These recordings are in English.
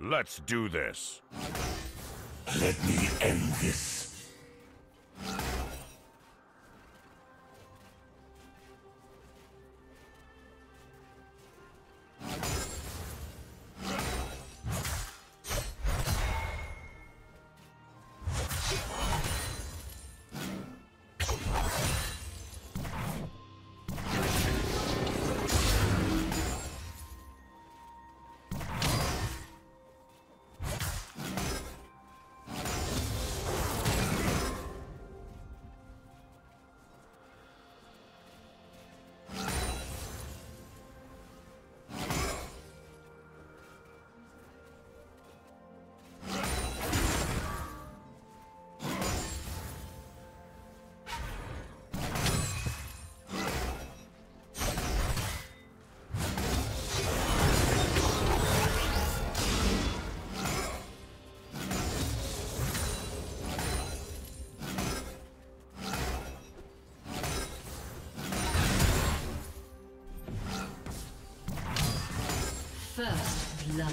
Let's do this. Let me end this. First blood.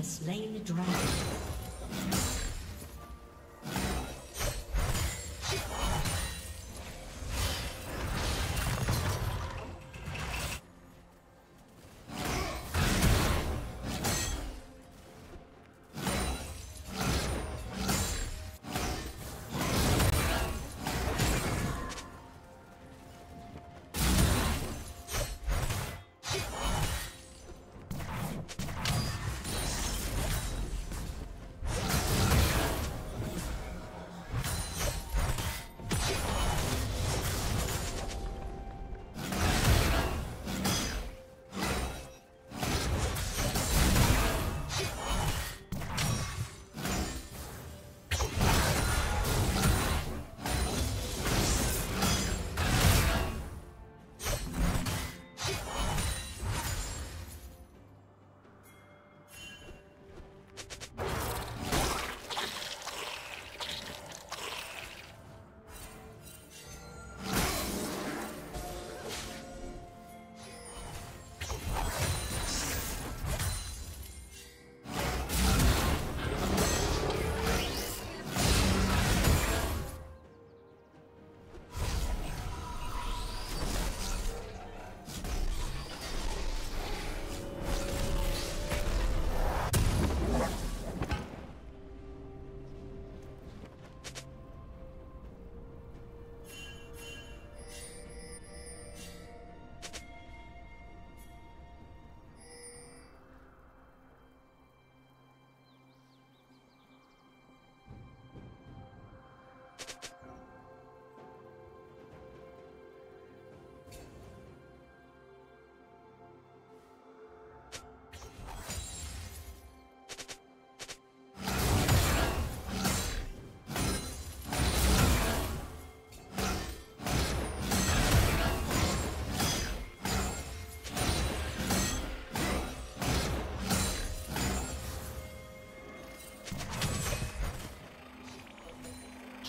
Slain the dragon.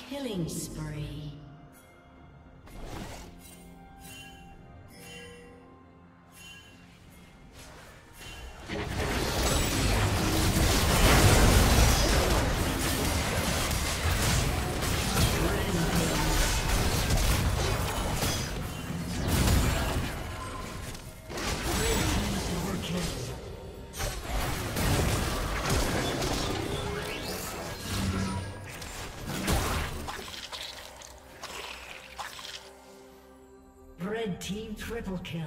Killing spree. Team triple kill.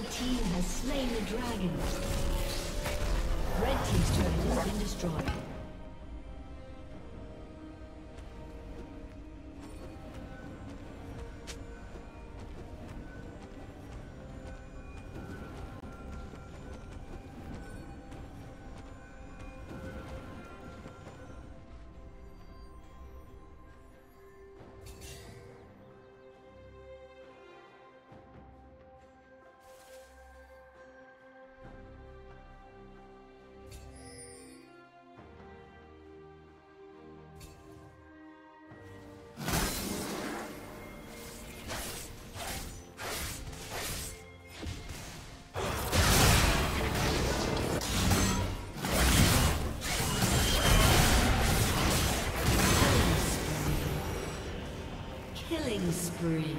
Red team has slain the dragon. Red team's turret has been destroyed. Killing spree.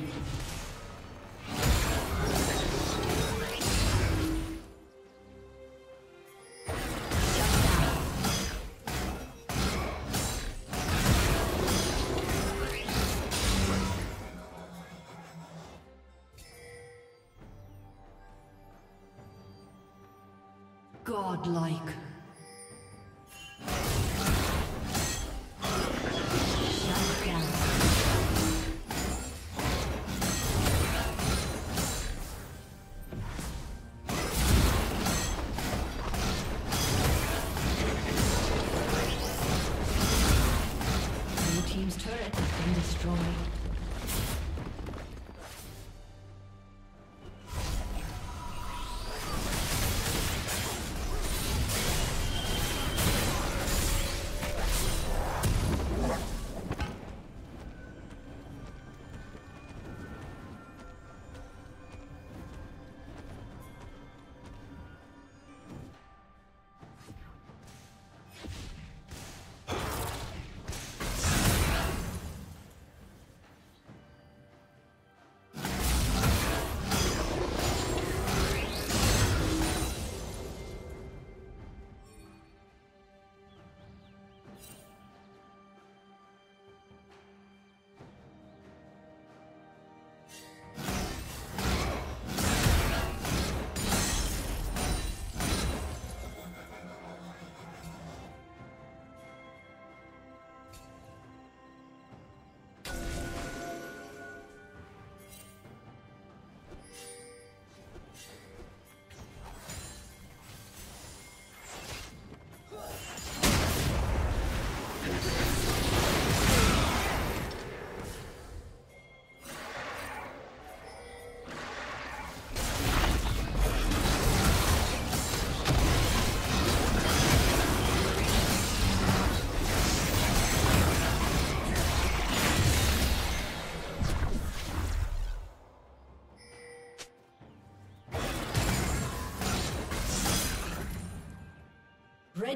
Godlike. Red team's turret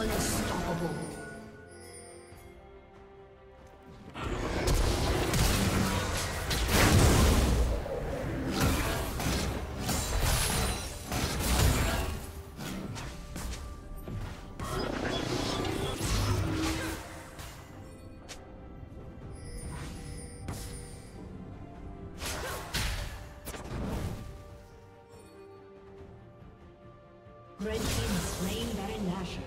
Unstoppable. Red team has slain Baron Nashor.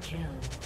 Kill.